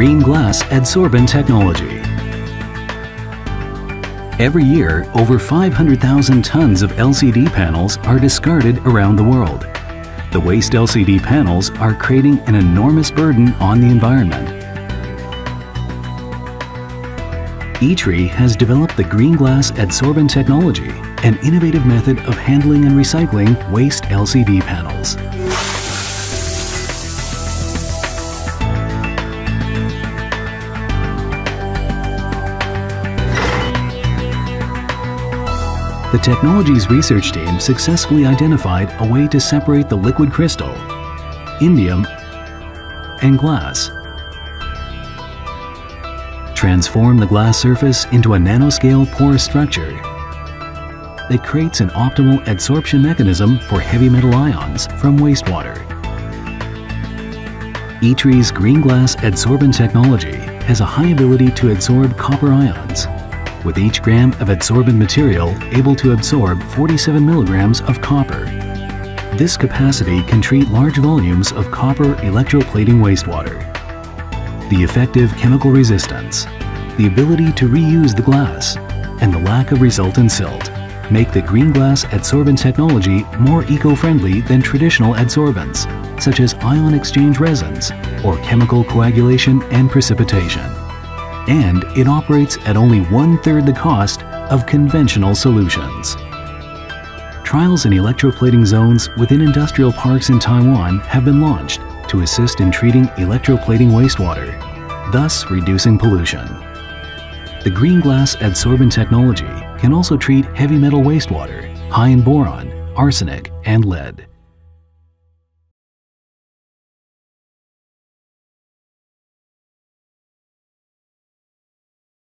Green Glass Adsorbent Technology. Every year, over 500,000 tons of LCD panels are discarded around the world. The waste LCD panels are creating an enormous burden on the environment. ITRI has developed the Green Glass Adsorbent Technology, an innovative method of handling and recycling waste LCD panels. The technology's research team successfully identified a way to separate the liquid crystal, indium, and glass. Transform the glass surface into a nanoscale porous structure that creates an optimal adsorption mechanism for heavy metal ions from wastewater. ITRI's Green Glass Adsorbent Technology has a high ability to adsorb copper ions, with each gram of adsorbent material able to absorb 47 milligrams of copper. This capacity can treat large volumes of copper electroplating wastewater. The effective chemical resistance, the ability to reuse the glass, and the lack of resultant silt make the Green Glass Adsorbent Technology more eco-friendly than traditional adsorbents, such as ion exchange resins or chemical coagulation and precipitation. And it operates at only one-third the cost of conventional solutions. Trials in electroplating zones within industrial parks in Taiwan have been launched to assist in treating electroplating wastewater, thus reducing pollution. The Green Glass Adsorbent Technology can also treat heavy metal wastewater, high in boron, arsenic, and lead.